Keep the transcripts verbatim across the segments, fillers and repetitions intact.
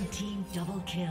Red team double kill.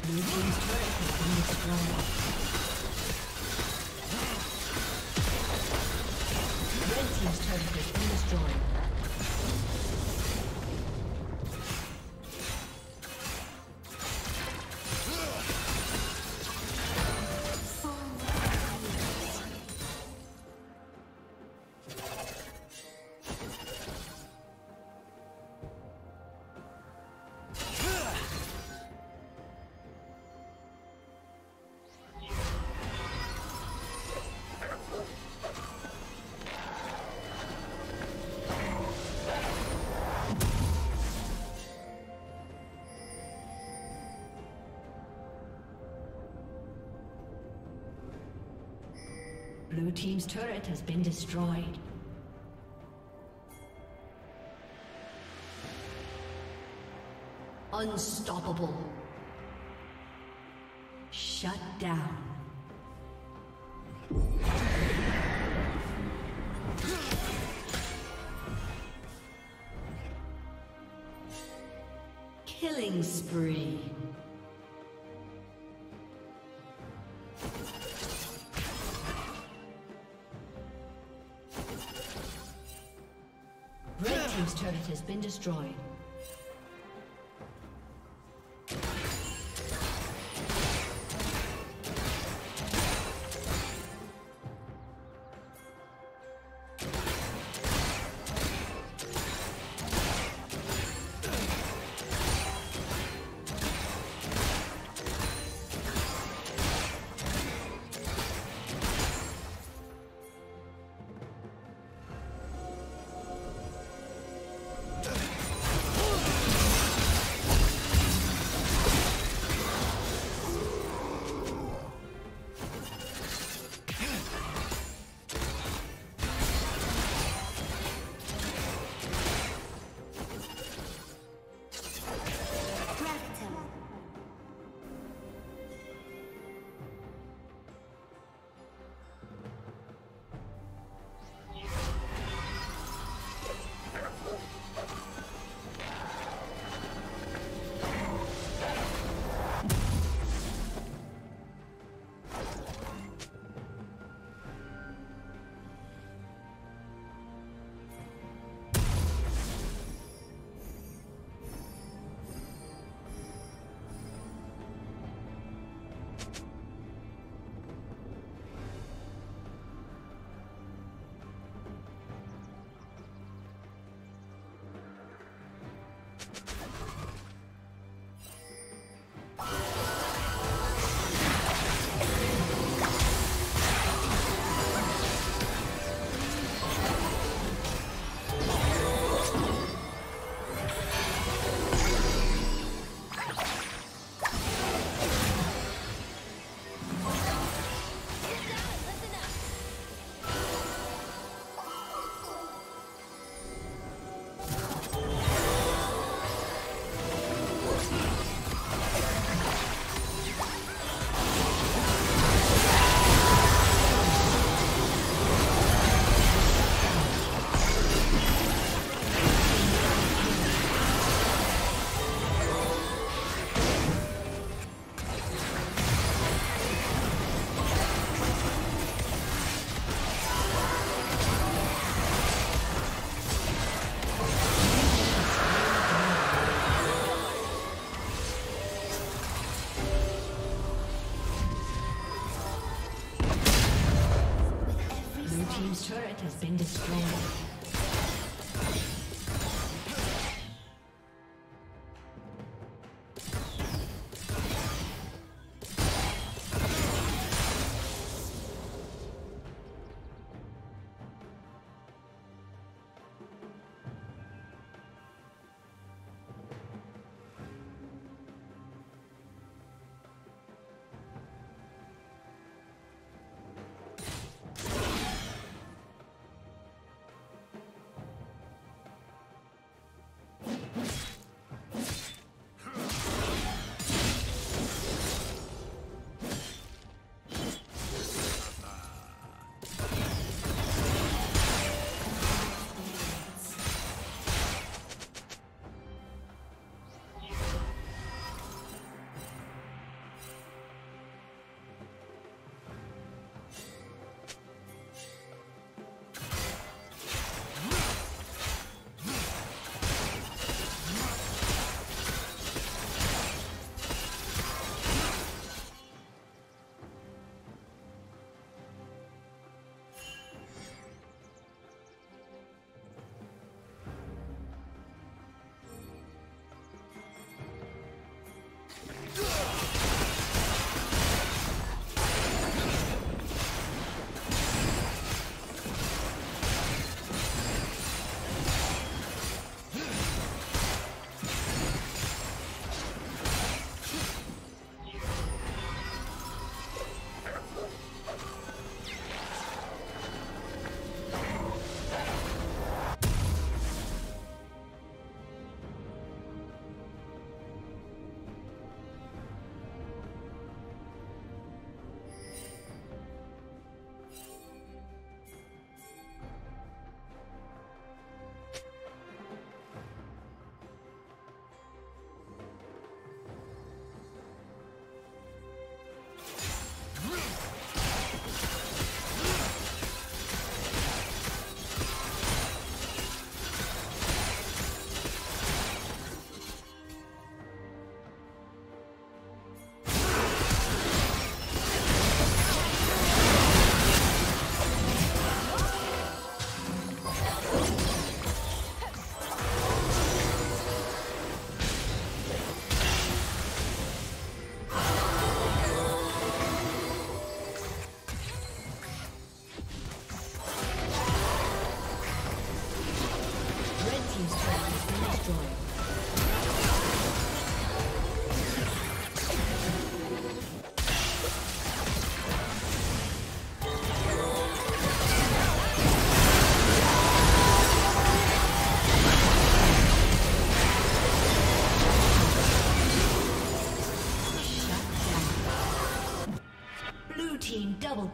Blue team's turret has been destroyed. Red team's turret has been destroyed. Blue team's turret has been destroyed. Unstoppable. Shut down. Killing spree. Has been destroyed. Been destroyed. Blue team double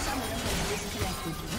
A summoner has disconnected you.